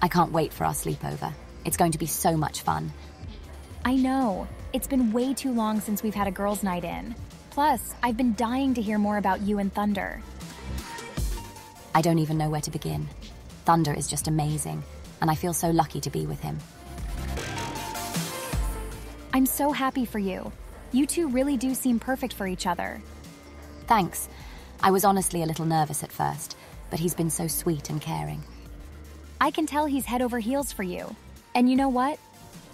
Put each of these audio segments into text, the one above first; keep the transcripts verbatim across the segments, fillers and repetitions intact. I can't wait for our sleepover. It's going to be so much fun. I know. It's been way too long since we've had a girls' night in. Plus, I've been dying to hear more about you and Thunder. I don't even know where to begin. Thunder is just amazing, and I feel so lucky to be with him. I'm so happy for you. You two really do seem perfect for each other. Thanks. I was honestly a little nervous at first, but he's been so sweet and caring. I can tell he's head over heels for you. And you know what?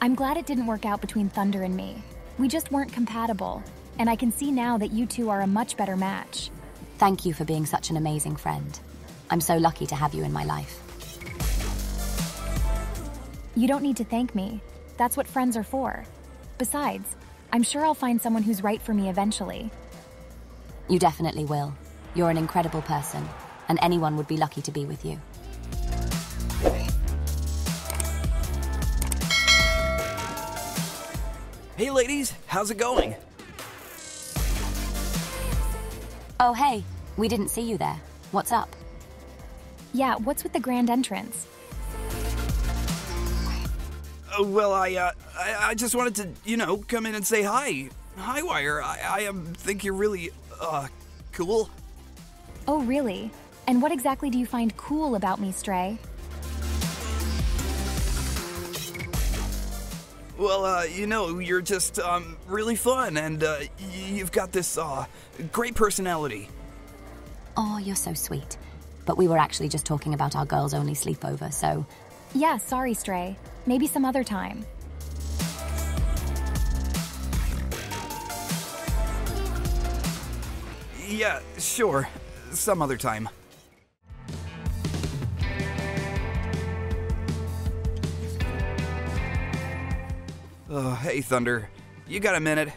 I'm glad it didn't work out between Thunder and me. We just weren't compatible, and I can see now that you two are a much better match. Thank you for being such an amazing friend. I'm so lucky to have you in my life. You don't need to thank me. That's what friends are for. Besides, I'm sure I'll find someone who's right for me eventually. You definitely will. You're an incredible person, and anyone would be lucky to be with you. Hey ladies, how's it going? Oh hey, we didn't see you there. What's up? Yeah, what's with the grand entrance? Uh, well, I, uh, I I just wanted to, you know, come in and say hi. Hi, Wire. I, I um, think you're really, uh, cool. Oh really? And what exactly do you find cool about me, Stray? Well, uh, you know, you're just, um, really fun, and, uh, you've got this, uh, great personality. Oh, you're so sweet. But we were actually just talking about our girls-only sleepover, so... Yeah, sorry, Stray. Maybe some other time. Yeah, sure. Some other time. Oh, hey, Thunder. You got a minute?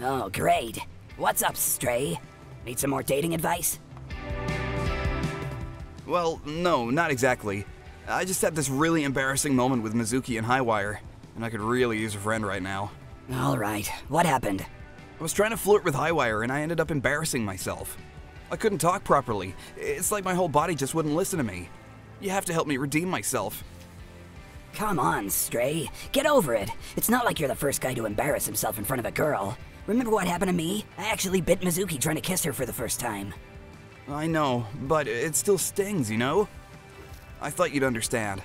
Oh, great. What's up, Stray? Need some more dating advice? Well, no, not exactly. I just had this really embarrassing moment with Mizuki and Highwire, and I could really use a friend right now. All right, what happened? I was trying to flirt with Highwire, and I ended up embarrassing myself. I couldn't talk properly. It's like my whole body just wouldn't listen to me. You have to help me redeem myself. Come on, Stray. Get over it. It's not like you're the first guy to embarrass himself in front of a girl. Remember what happened to me? I actually bit Mizuki trying to kiss her for the first time. I know, but it still stings, you know? I thought you'd understand.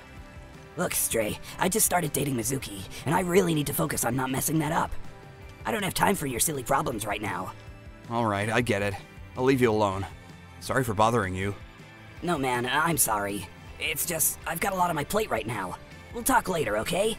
Look, Stray, I just started dating Mizuki, and I really need to focus on not messing that up. I don't have time for your silly problems right now. All right, I get it. I'll leave you alone. Sorry for bothering you. No, man, I'm sorry. It's just, I've got a lot on my plate right now. We'll talk later, okay?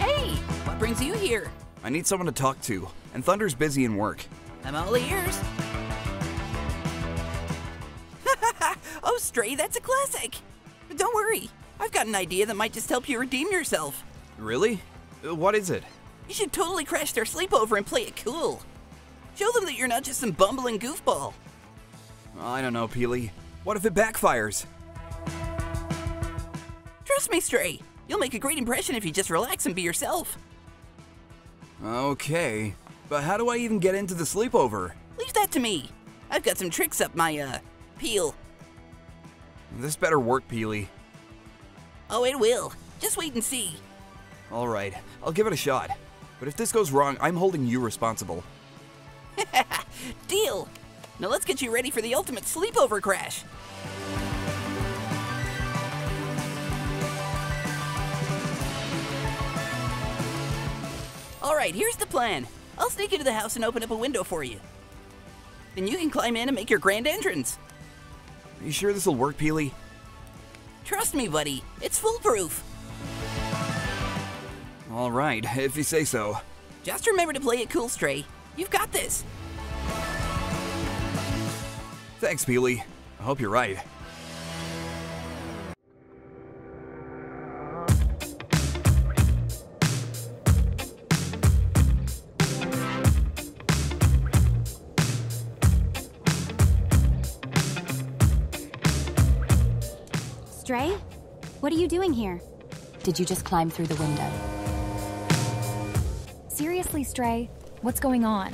Hey! What brings you here? I need someone to talk to, and Thunder's busy in work. I'm all ears. Oh, Stray, that's a classic. But don't worry. I've got an idea that might just help you redeem yourself. Really? What is it? You should totally crash their sleepover and play it cool. Show them that you're not just some bumbling goofball. I don't know, Peely. What if it backfires? Trust me, Stray. You'll make a great impression if you just relax and be yourself. Okay, but how do I even get into the sleepover? Leave that to me. I've got some tricks up my, uh, peel. This better work, Peely. Oh, it will. Just wait and see. All right, I'll give it a shot. But if this goes wrong, I'm holding you responsible. Deal! Now let's get you ready for the ultimate sleepover crash! Alright, here's the plan. I'll sneak into the house and open up a window for you. Then you can climb in and make your grand entrance. Are you sure this'll work, Peely? Trust me, buddy. It's foolproof. All right, if you say so. Just remember to play it cool, Stray. You've got this. Thanks, Peely. I hope you're right. Stray, what are you doing here? Did you just climb through the window? Seriously, Stray, what's going on?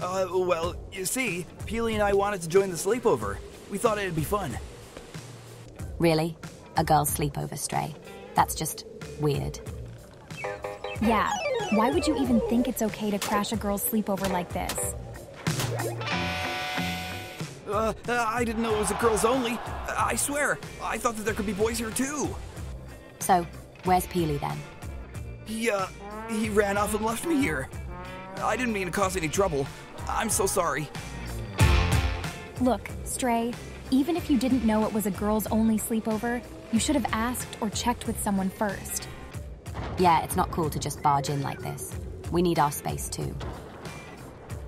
Uh, well, you see, Peely and I wanted to join the sleepover. We thought it'd be fun. Really? A girl's sleepover, Stray? That's just weird. Yeah, why would you even think it's okay to crash a girl's sleepover like this? Uh, I didn't know it was a girls only. I swear, I thought that there could be boys here too. So, where's Peely then? He, uh, he ran off and left me here. I didn't mean to cause any trouble. I'm so sorry. Look, Stray, even if you didn't know it was a girls-only sleepover, you should have asked or checked with someone first. Yeah, it's not cool to just barge in like this. We need our space too.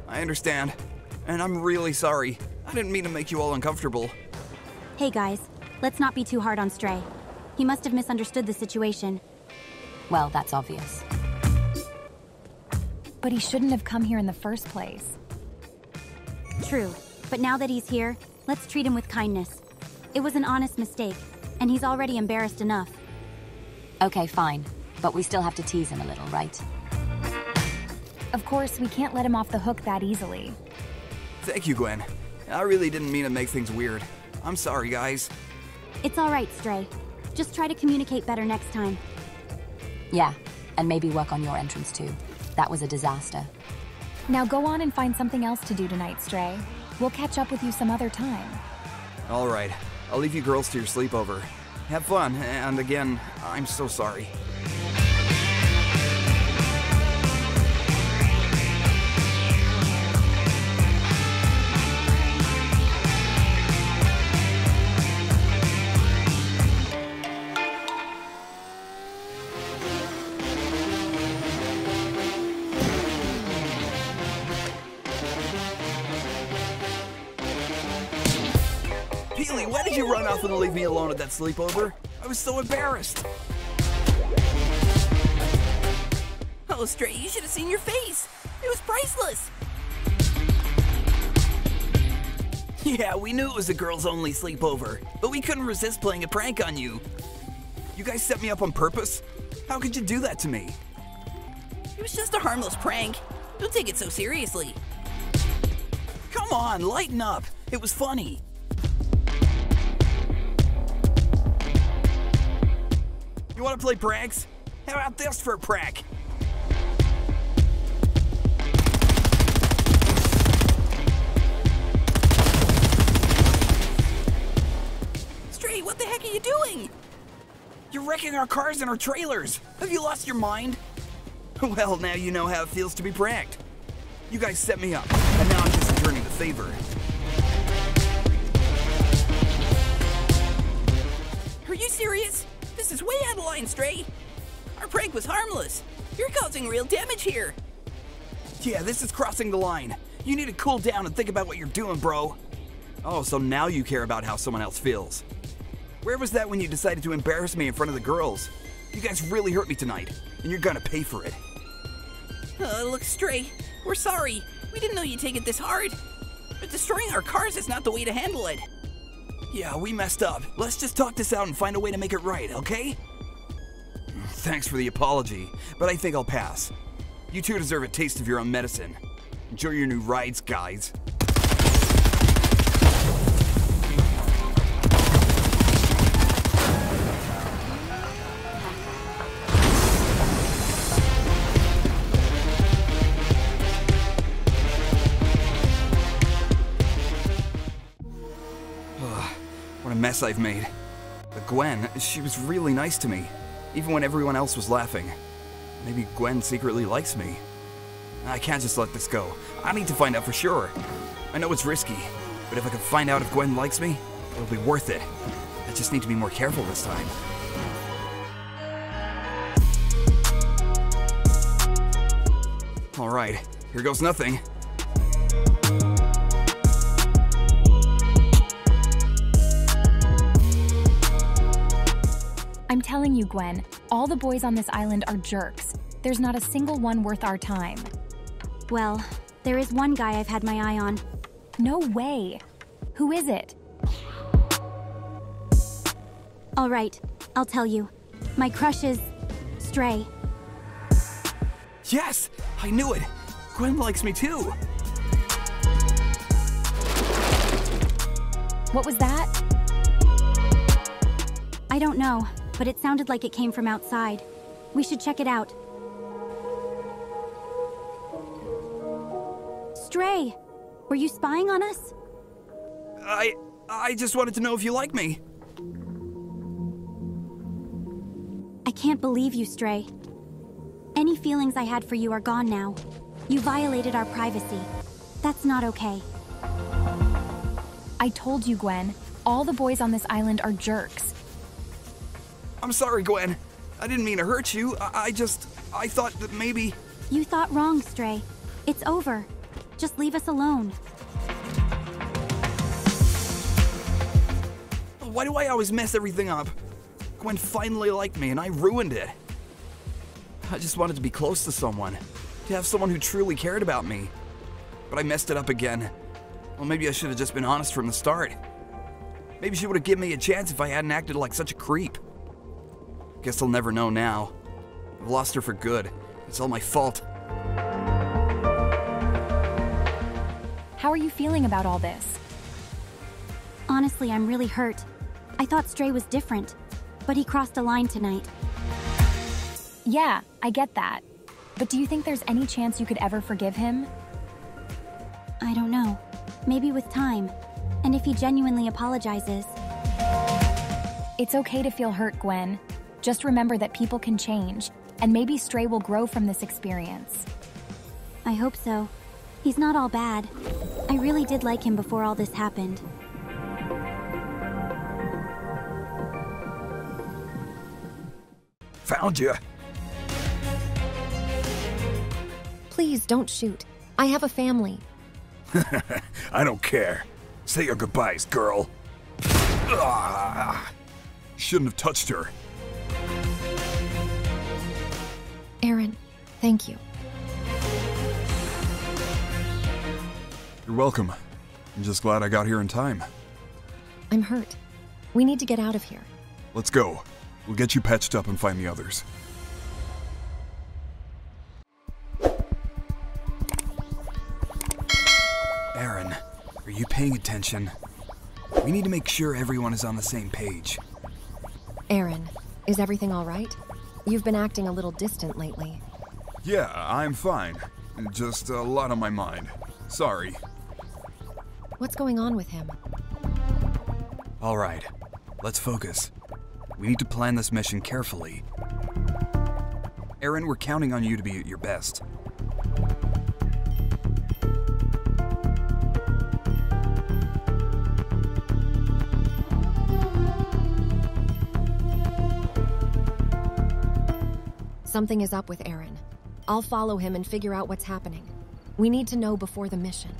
I understand. And I'm really sorry. I didn't mean to make you all uncomfortable. Hey guys, let's not be too hard on Stray. He must have misunderstood the situation. Well, that's obvious. But he shouldn't have come here in the first place. True, but now that he's here, let's treat him with kindness. It was an honest mistake, and he's already embarrassed enough. Okay, fine, but we still have to tease him a little, right? Of course, we can't let him off the hook that easily. Thank you, Gwen. I really didn't mean to make things weird. I'm sorry, guys. It's all right, Stray. Just try to communicate better next time. Yeah, and maybe work on your entrance too. That was a disaster. Now go on and find something else to do tonight, Stray. We'll catch up with you some other time. All right. I'll leave you girls to your sleepover. Have fun, and again, I'm so sorry. And leave me alone at that sleepover. I was so embarrassed. Oh, Stray, you should have seen your face. It was priceless. Yeah, we knew it was a girls-only sleepover, but we couldn't resist playing a prank on you. You guys set me up on purpose? How could you do that to me? It was just a harmless prank. Don't take it so seriously. Come on, lighten up. It was funny. You want to play pranks? How about this for a prank? Stray, what the heck are you doing? You're wrecking our cars and our trailers. Have you lost your mind? Well, now you know how it feels to be pranked. You guys set me up, and now I'm just returning the favor. Are you serious? This is way out of line, Stray. Our prank was harmless. You're causing real damage here. Yeah, this is crossing the line. You need to cool down and think about what you're doing, bro. Oh, so now you care about how someone else feels. Where was that when you decided to embarrass me in front of the girls? You guys really hurt me tonight, and you're gonna pay for it. Uh, look, Stray, we're sorry. We didn't know you'd take it this hard. But destroying our cars is not the way to handle it. Yeah, we messed up. Let's just talk this out and find a way to make it right, okay? Thanks for the apology, but I think I'll pass. You two deserve a taste of your own medicine. Enjoy your new rides, guys. Mess I've made. But Gwen, she was really nice to me, even when everyone else was laughing. Maybe Gwen secretly likes me. I can't just let this go. I need to find out for sure. I know it's risky, but if I can find out if Gwen likes me, it'll be worth it. I just need to be more careful this time. All right, here goes nothing. I'm telling you, Gwen, all the boys on this island are jerks. There's not a single one worth our time. Well, there is one guy I've had my eye on. No way. Who is it? All right, I'll tell you. My crush is Stray. Yes! I knew it! Gwen likes me too! What was that? I don't know, but it sounded like it came from outside. We should check it out. Stray! Were you spying on us? I... I just wanted to know if you like me. I can't believe you, Stray. Any feelings I had for you are gone now. You violated our privacy. That's not okay. I told you, Gwen. All the boys on this island are jerks. I'm sorry, Gwen. I didn't mean to hurt you. I, I just... I thought that maybe... You thought wrong, Stray. It's over. Just leave us alone. Why do I always mess everything up? Gwen finally liked me and I ruined it. I just wanted to be close to someone, to have someone who truly cared about me. But I messed it up again. Well, maybe I should have just been honest from the start. Maybe she would have given me a chance if I hadn't acted like such a creep. Guess I'll never know now. I've lost her for good. It's all my fault. How are you feeling about all this? Honestly, I'm really hurt. I thought Stray was different, but he crossed a line tonight. Yeah, I get that. But do you think there's any chance you could ever forgive him? I don't know. Maybe with time. And if he genuinely apologizes. It's okay to feel hurt, Gwen. Just remember that people can change, and maybe Stray will grow from this experience. I hope so. He's not all bad. I really did like him before all this happened. Found you. Please don't shoot. I have a family. I don't care. Say your goodbyes, girl. Ugh. Shouldn't have touched her. Eren, thank you. You're welcome. I'm just glad I got here in time. I'm hurt. We need to get out of here. Let's go. We'll get you patched up and find the others. Eren, are you paying attention? We need to make sure everyone is on the same page. Eren, is everything all right? You've been acting a little distant lately. Yeah, I'm fine. Just a lot on my mind. Sorry. What's going on with him? All right, let's focus. We need to plan this mission carefully. Eren, we're counting on you to be at your best. Something is up with Eren. I'll follow him and figure out what's happening. We need to know before the mission.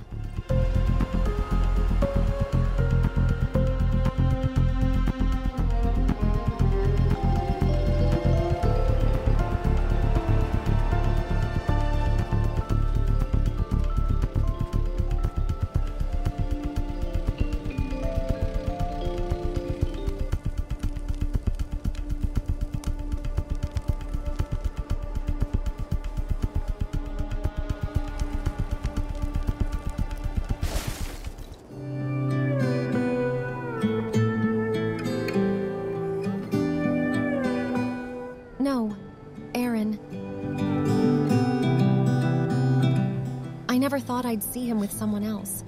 I thought I'd see him with someone else.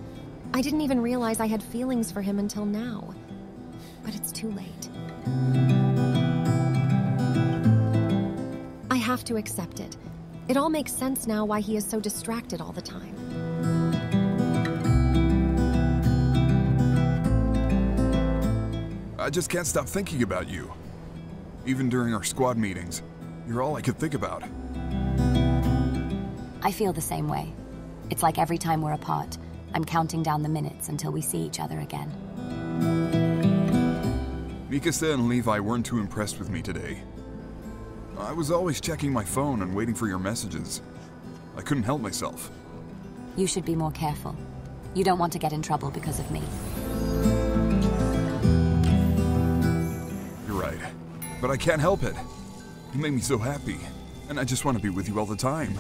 I didn't even realize I had feelings for him until now. But it's too late. I have to accept it. It all makes sense now why he is so distracted all the time. I just can't stop thinking about you. Even during our squad meetings, you're all I could think about. I feel the same way. It's like every time we're apart, I'm counting down the minutes until we see each other again. Mikasa and Levi weren't too impressed with me today. I was always checking my phone and waiting for your messages. I couldn't help myself. You should be more careful. You don't want to get in trouble because of me. You're right, but I can't help it. You made me so happy. And I just want to be with you all the time.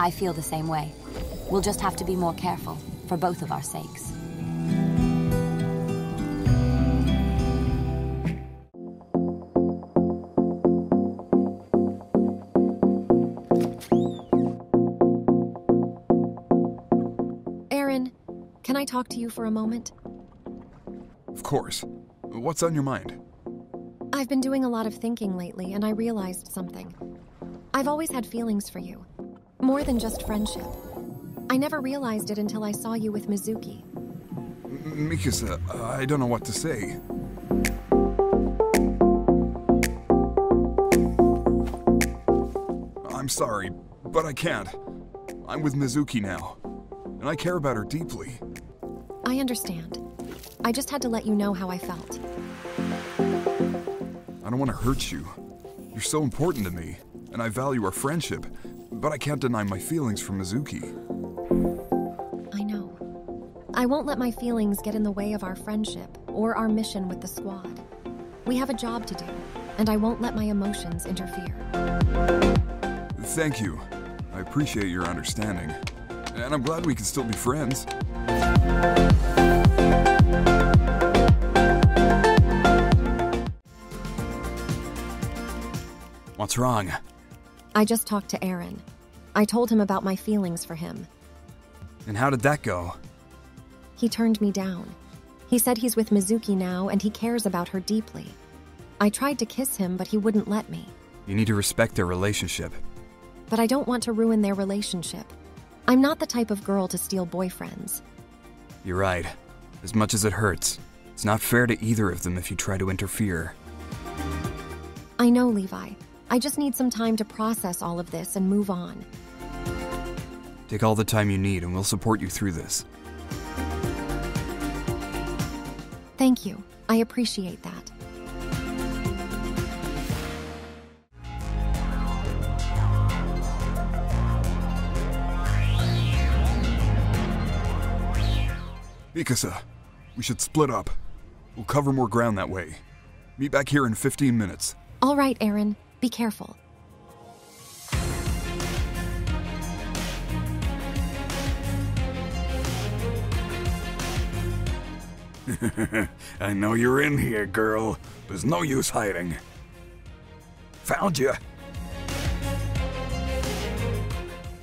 I feel the same way. We'll just have to be more careful, for both of our sakes. Eren, can I talk to you for a moment? Of course. What's on your mind? I've been doing a lot of thinking lately, and I realized something. I've always had feelings for you. More than just friendship. I never realized it until I saw you with Mizuki. M Mikasa, I don't know what to say. I'm sorry, but I can't. I'm with Mizuki now, and I care about her deeply. I understand. I just had to let you know how I felt. I don't want to hurt you. You're so important to me, and I value our friendship, but I can't deny my feelings for Mizuki. I know. I won't let my feelings get in the way of our friendship or our mission with the squad. We have a job to do, and I won't let my emotions interfere. Thank you. I appreciate your understanding, and I'm glad we can still be friends. What's wrong? I just talked to Eren. I told him about my feelings for him. And how did that go? He turned me down. He said he's with Mizuki now and he cares about her deeply. I tried to kiss him, but he wouldn't let me. You need to respect their relationship. But I don't want to ruin their relationship. I'm not the type of girl to steal boyfriends. You're right. As much as it hurts, it's not fair to either of them if you try to interfere. I know, Levi. I just need some time to process all of this and move on. Take all the time you need and we'll support you through this. Thank you. I appreciate that. Mikasa, we should split up. We'll cover more ground that way. Meet back here in fifteen minutes. All right, Eren. Be careful. I know you're in here, girl. There's no use hiding. Found you.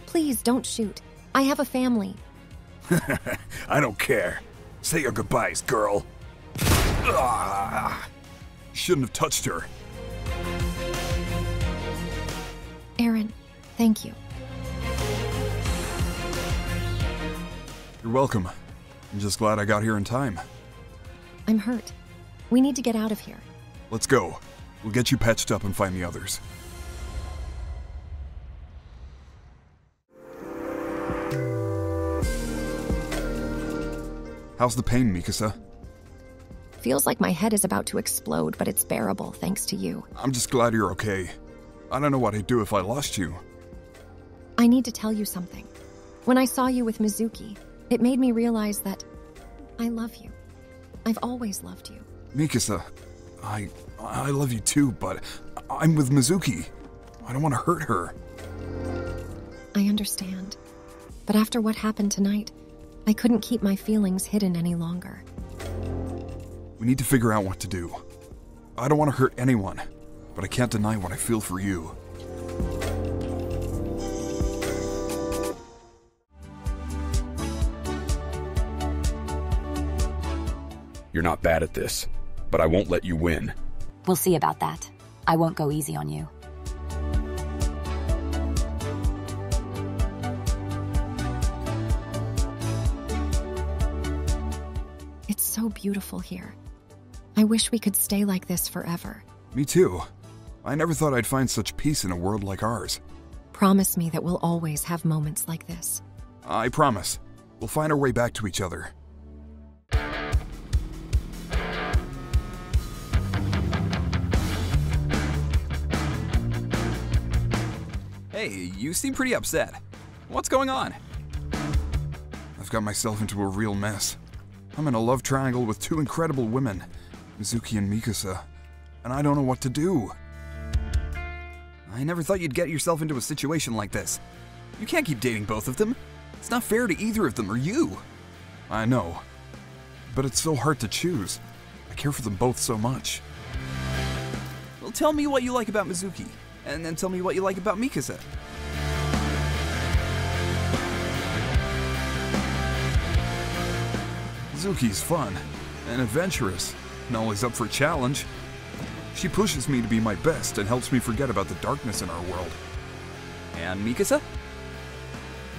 Please don't shoot. I have a family. I don't care. Say your goodbyes, girl. Shouldn't have touched her. Eren, thank you. You're welcome. I'm just glad I got here in time. I'm hurt. We need to get out of here. Let's go. We'll get you patched up and find the others. How's the pain, Mikasa? Feels like my head is about to explode, but it's bearable thanks to you. I'm just glad you're okay. I don't know what I'd do if I lost you. I need to tell you something. When I saw you with Mizuki, it made me realize that I love you. I've always loved you. Mikasa, I I love you too, but I'm with Mizuki. I don't want to hurt her. I understand. But after what happened tonight, I couldn't keep my feelings hidden any longer. We need to figure out what to do. I don't want to hurt anyone. But I can't deny what I feel for you. You're not bad at this, but I won't let you win. We'll see about that. I won't go easy on you. It's so beautiful here. I wish we could stay like this forever. Me too. I never thought I'd find such peace in a world like ours. Promise me that we'll always have moments like this. I promise. We'll find our way back to each other. Hey, you seem pretty upset. What's going on? I've got myself into a real mess. I'm in a love triangle with two incredible women, Mizuki and Mikasa, and I don't know what to do. I never thought you'd get yourself into a situation like this. You can't keep dating both of them. It's not fair to either of them or you. I know. But it's so hard to choose. I care for them both so much. Well, tell me what you like about Mizuki, and then tell me what you like about Mikasa. Mizuki's fun and adventurous and always up for a challenge. She pushes me to be my best and helps me forget about the darkness in our world. And Mikasa?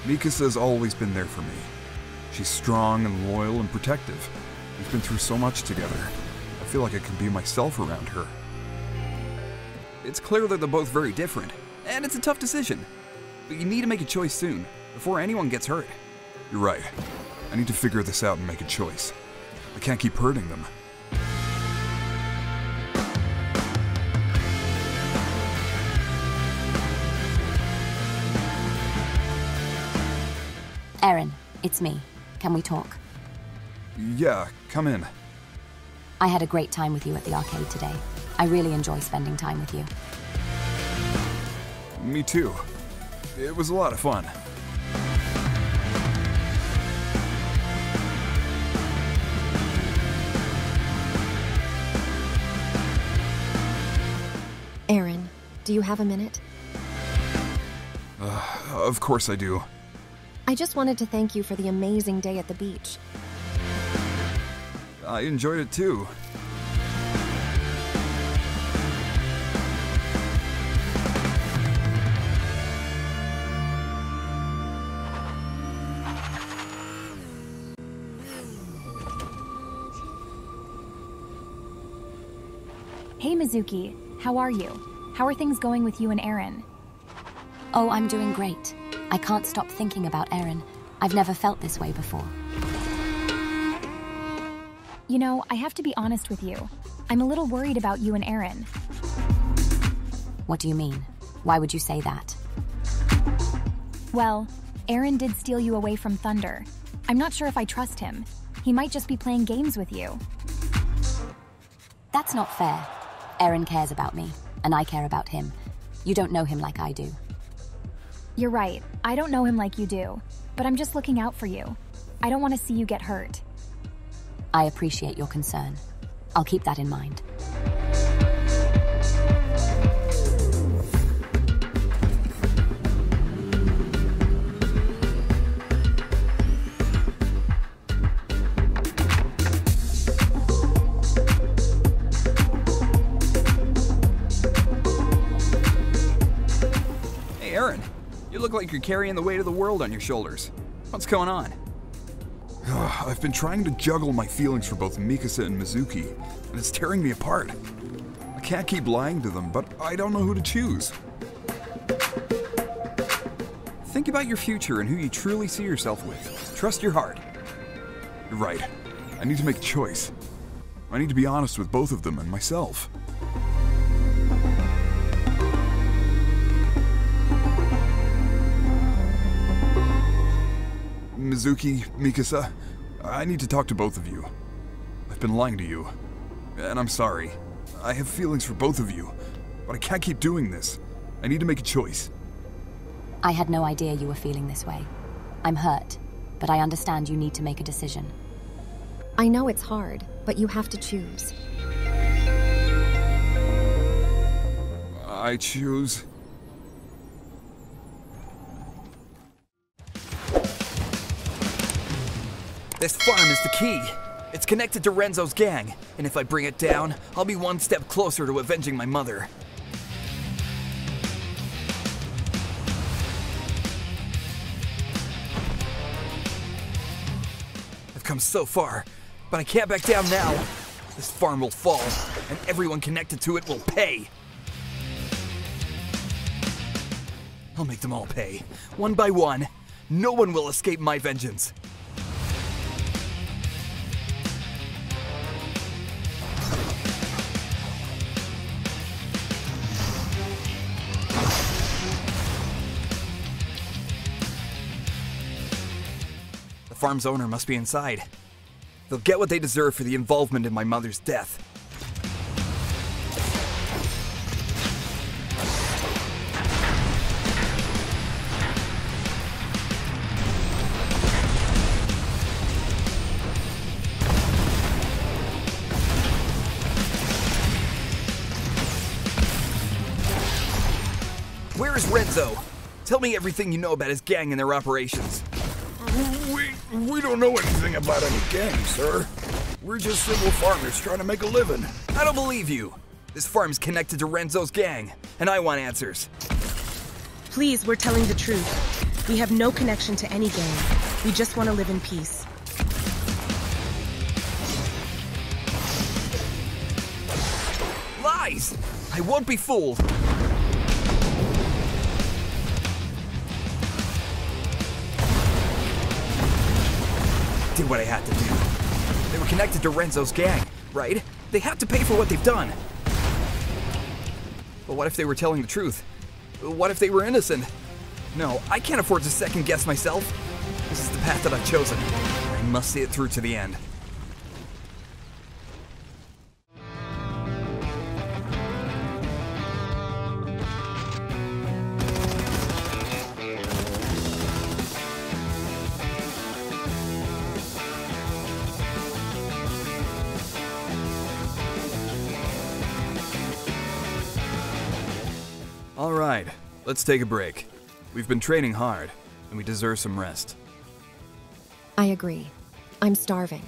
Mikasa's always been there for me. She's strong and loyal and protective. We've been through so much together. I feel like I can be myself around her. It's clear that they're both very different, and it's a tough decision. But you need to make a choice soon, before anyone gets hurt. You're right. I need to figure this out and make a choice. I can't keep hurting them. Eren, it's me. Can we talk? Yeah, come in. I had a great time with you at the arcade today. I really enjoy spending time with you. Me too. It was a lot of fun. Eren, do you have a minute? Uh, of course I do. I just wanted to thank you for the amazing day at the beach. I enjoyed it too. Hey Mizuki, how are you? How are things going with you and Eren? Oh, I'm doing great. I can't stop thinking about Eren. I've never felt this way before. You know, I have to be honest with you. I'm a little worried about you and Eren. What do you mean? Why would you say that? Well, Eren did steal you away from Thunder. I'm not sure if I trust him. He might just be playing games with you. That's not fair. Eren cares about me, and I care about him. You don't know him like I do. You're right. I don't know him like you do, but I'm just looking out for you. I don't want to see you get hurt. I appreciate your concern. I'll keep that in mind. Hey, Eren. You look like you're carrying the weight of the world on your shoulders. What's going on? I've been trying to juggle my feelings for both Mikasa and Mizuki, and it's tearing me apart. I can't keep lying to them, but I don't know who to choose. Think about your future and who you truly see yourself with. Trust your heart. You're right. I need to make a choice. I need to be honest with both of them and myself. Mizuki, Mikasa, I need to talk to both of you. I've been lying to you, and I'm sorry. I have feelings for both of you, but I can't keep doing this. I need to make a choice. I had no idea you were feeling this way. I'm hurt, but I understand you need to make a decision. I know it's hard, but you have to choose. I choose... This farm is the key. It's connected to Renzo's gang, and if I bring it down, I'll be one step closer to avenging my mother. I've come so far, but I can't back down now. This farm will fall, and everyone connected to it will pay. I'll make them all pay, one by one. No one will escape my vengeance. Farm's owner must be inside. They'll get what they deserve for the involvement in my mother's death. Where is Renzo? Tell me everything you know about his gang and their operations. We, we don't know anything about any gang, sir. We're just simple farmers trying to make a living. I don't believe you. This farm's connected to Renzo's gang, and I want answers. Please, we're telling the truth. We have no connection to any gang. We just want to live in peace. Lies! I won't be fooled. Did what I had to do. They were connected to Renzo's gang, right? They have to pay for what they've done. But what if they were telling the truth? What if they were innocent? No, I can't afford to second guess myself. This is the path that I've chosen. I must see it through to the end. Alright, let's take a break. We've been training hard, and we deserve some rest. I agree. I'm starving.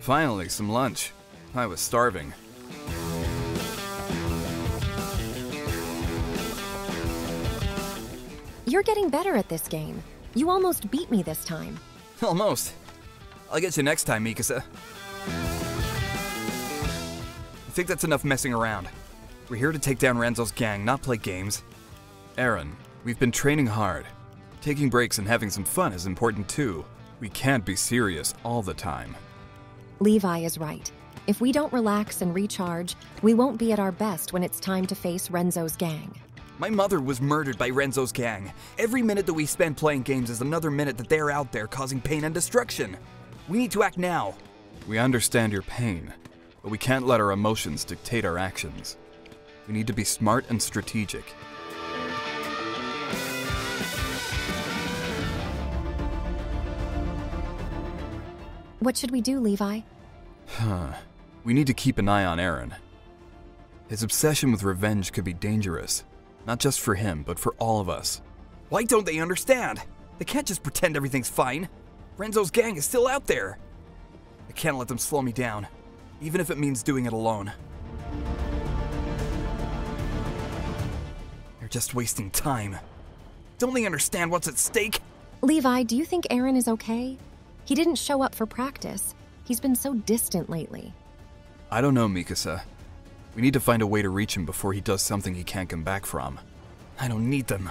Finally, some lunch. I was starving. You're getting better at this game. You almost beat me this time. Almost. I'll get you next time, Mikasa. I think that's enough messing around. We're here to take down Renzo's gang, not play games. Eren, we've been training hard. Taking breaks and having some fun is important too. We can't be serious all the time. Levi is right. If we don't relax and recharge, we won't be at our best when it's time to face Renzo's gang. My mother was murdered by Renzo's gang. Every minute that we spend playing games is another minute that they're out there causing pain and destruction. We need to act now. We understand your pain, but we can't let our emotions dictate our actions. We need to be smart and strategic. What should we do, Levi? Huh. We need to keep an eye on Eren. His obsession with revenge could be dangerous, not just for him, but for all of us. Why don't they understand? They can't just pretend everything's fine. Renzo's gang is still out there! I can't let them slow me down, even if it means doing it alone. They're just wasting time. Don't they understand what's at stake? Levi, do you think Eren is okay? He didn't show up for practice. He's been so distant lately. I don't know, Mikasa. We need to find a way to reach him before he does something he can't come back from. I don't need them.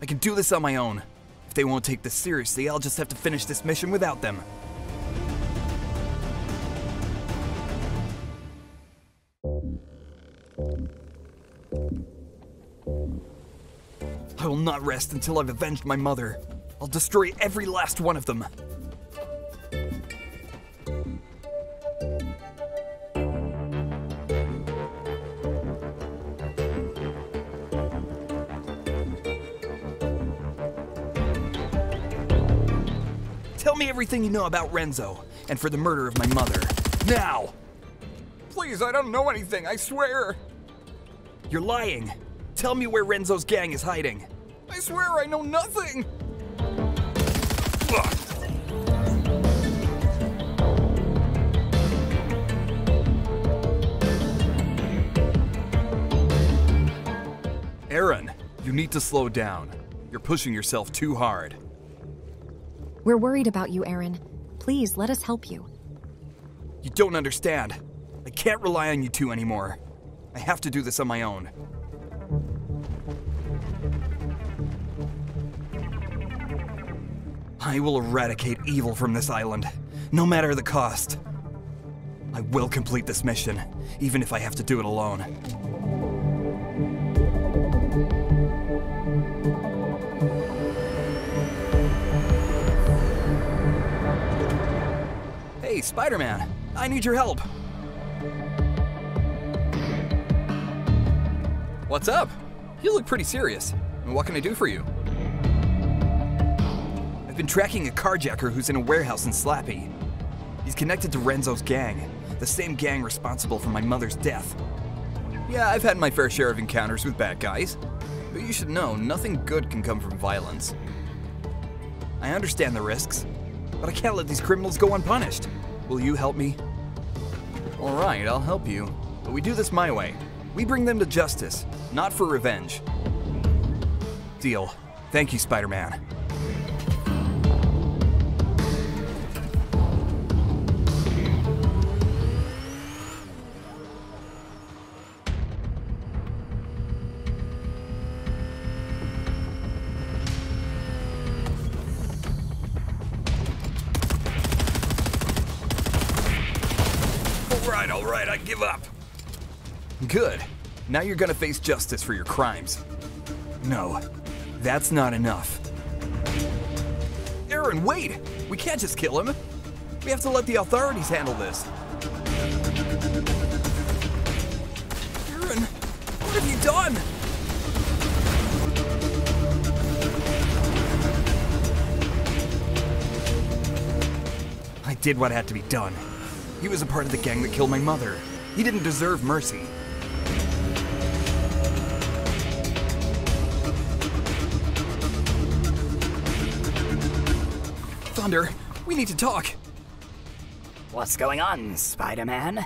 I can do this on my own. If they won't take this seriously, I'll just have to finish this mission without them. I will not rest until I've avenged my mother. I'll destroy every last one of them. Tell me everything you know about Renzo, and for the murder of my mother. Now! Please, I don't know anything, I swear! You're lying. Tell me where Renzo's gang is hiding. I swear I know nothing! Ugh. Eren, you need to slow down. You're pushing yourself too hard. We're worried about you, Eren. Please, let us help you. You don't understand. I can't rely on you two anymore. I have to do this on my own. I will eradicate evil from this island, no matter the cost. I will complete this mission, even if I have to do it alone. Hey, Spider-Man, I need your help. What's up? You look pretty serious. What can I do for you? I've been tracking a carjacker who's in a warehouse in Slappy. He's connected to Renzo's gang, the same gang responsible for my mother's death. Yeah, I've had my fair share of encounters with bad guys, but you should know nothing good can come from violence. I understand the risks, but I can't let these criminals go unpunished. Will you help me? All right, I'll help you, but we do this my way. We bring them to justice, not for revenge. Deal. Thank you, Spider-Man. Alright, alright, I give up. Good. Now you're gonna face justice for your crimes. No, that's not enough. Eren, wait! We can't just kill him. We have to let the authorities handle this. Eren, what have you done? I did what had to be done. He was a part of the gang that killed my mother. He didn't deserve mercy. Thunder, we need to talk. What's going on, Spider-Man?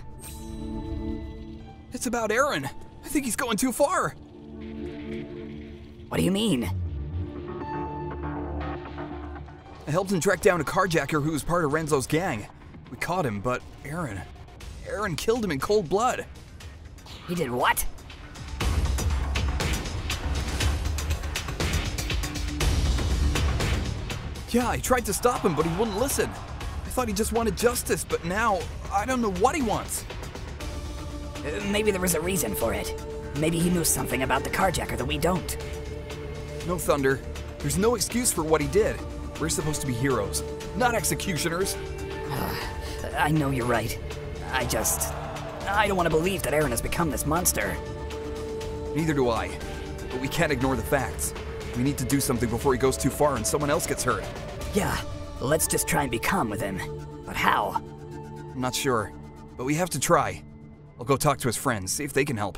It's about Eren. I think he's going too far. What do you mean? I helped him track down a carjacker who was part of Renzo's gang. We caught him, but Eren... Eren killed him in cold blood. He did what? Yeah, I tried to stop him, but he wouldn't listen. I thought he just wanted justice, but now I don't know what he wants. Uh, maybe there was a reason for it. Maybe he knew something about the carjacker that we don't. No, Thunder. There's no excuse for what he did. We're supposed to be heroes, not executioners. I know you're right. I just... I don't want to believe that Eren has become this monster. Neither do I. But we can't ignore the facts. We need to do something before he goes too far and someone else gets hurt. Yeah, let's just try and be calm with him. But how? I'm not sure. But we have to try. I'll go talk to his friends, see if they can help.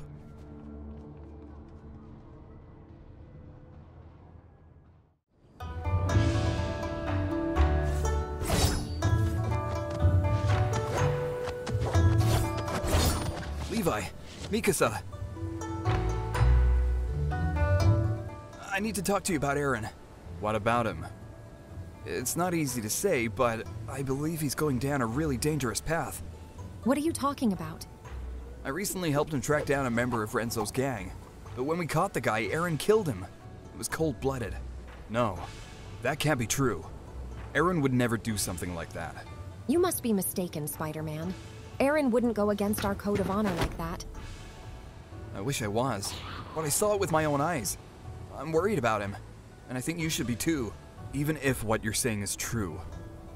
Levi, Mikasa. I need to talk to you about Eren. What about him? It's not easy to say, but I believe he's going down a really dangerous path. What are you talking about? I recently helped him track down a member of Renzo's gang, but when we caught the guy, Eren killed him. It was cold-blooded. No, that can't be true. Eren would never do something like that. You must be mistaken, Spider-Man. Eren wouldn't go against our code of honor like that. I wish I was, but I saw it with my own eyes. I'm worried about him, and I think you should be too. Even if what you're saying is true,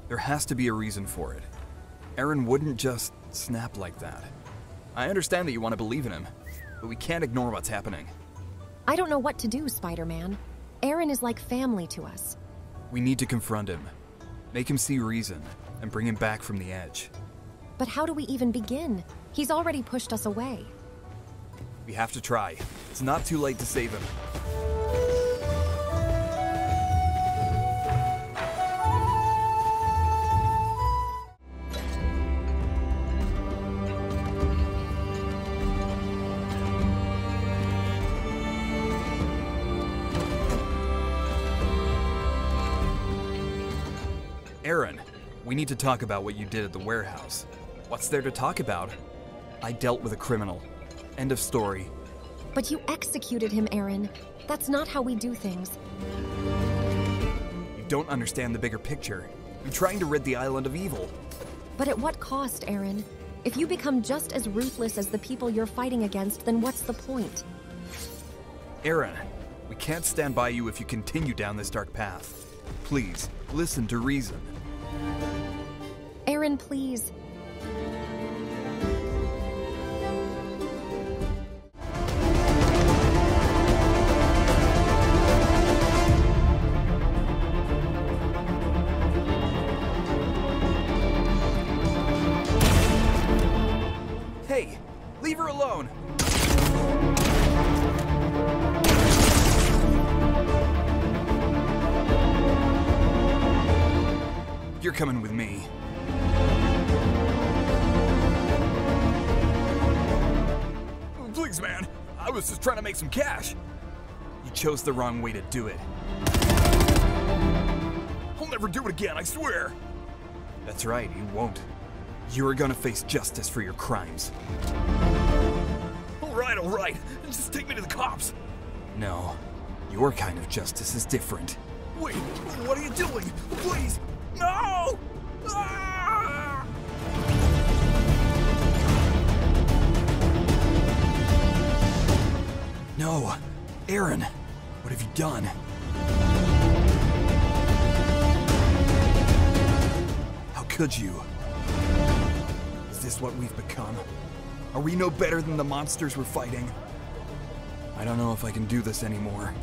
there has to be a reason for it. Eren wouldn't just snap like that. I understand that you want to believe in him, but we can't ignore what's happening. I don't know what to do, Spider-Man. Eren is like family to us. We need to confront him, make him see reason, and bring him back from the edge. But how do we even begin? He's already pushed us away. We have to try. It's not too late to save him. Eren, we need to talk about what you did at the warehouse. What's there to talk about? I dealt with a criminal. End of story. But you executed him, Eren. That's not how we do things. You don't understand the bigger picture. You're trying to rid the island of evil. But at what cost, Eren? If you become just as ruthless as the people you're fighting against, then what's the point? Eren, we can't stand by you if you continue down this dark path. Please, listen to reason. Eren, please. Leave her alone. You're coming with me. Please, man. I was just trying to make some cash. You chose the wrong way to do it. I'll never do it again, I swear. That's right, you won't. You are gonna face justice for your crimes. All right, all right. Just take me to the cops. No, your kind of justice is different. Wait, what are you doing? Please, no! Ah! No, Eren, what have you done? How could you? Is this what we've become? Are we no better than the monsters we're fighting? I don't know if I can do this anymore.